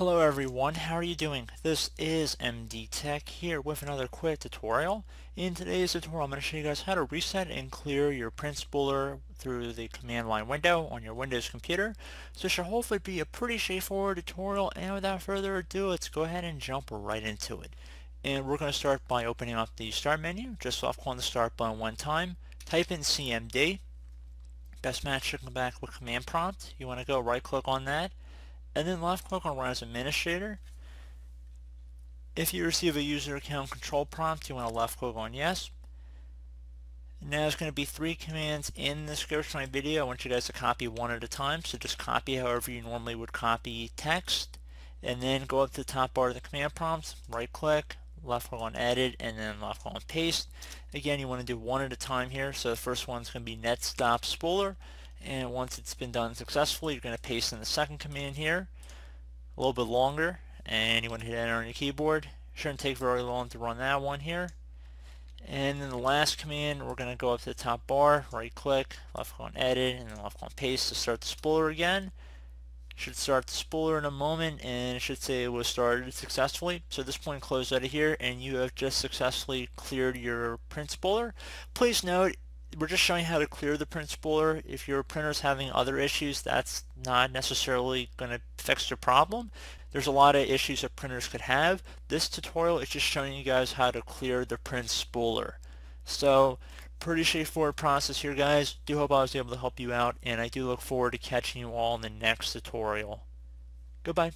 Hello everyone, how are you doing? This is MD Tech here with another quick tutorial. In today's tutorial I'm going to show you guys how to reset and clear your print spooler through the command line window on your Windows computer. So this should hopefully be a pretty straightforward tutorial, and without further ado let's go ahead and jump right into it. And we're going to start by opening up the start menu, just off calling the start button one time, type in CMD. Best match should come back with command prompt. You want to go right click on that, and then left click on Run as Administrator. If you receive a user account control prompt, you want to left click on Yes. Now there's going to be three commands in the description of my video. I want you guys to copy one at a time, so just copy however you normally would copy text, and then go up to the top bar of the command prompt, right click, left click on Edit, and then left click on Paste. Again, you want to do one at a time here, so the first one's going to be net stop spooler. And once it's been done successfully, you're going to paste in the second command here, a little bit longer, and you want to hit enter on your keyboard. Shouldn't take very long to run that one here. And then the last command, we're going to go up to the top bar, right click, left click on Edit, and then left click on Paste to start the spooler again. Should start the spooler in a moment, and it should say it was started successfully. So at this point, close out of here, and you have just successfully cleared your print spooler. Please note, we're just showing how to clear the print spooler. If your printer's having other issues, that's not necessarily going to fix your problem. There's a lot of issues that printers could have. This tutorial is just showing you guys how to clear the print spooler. So pretty straightforward process here, guys. Do hope I was able to help you out, and I do look forward to catching you all in the next tutorial. Goodbye.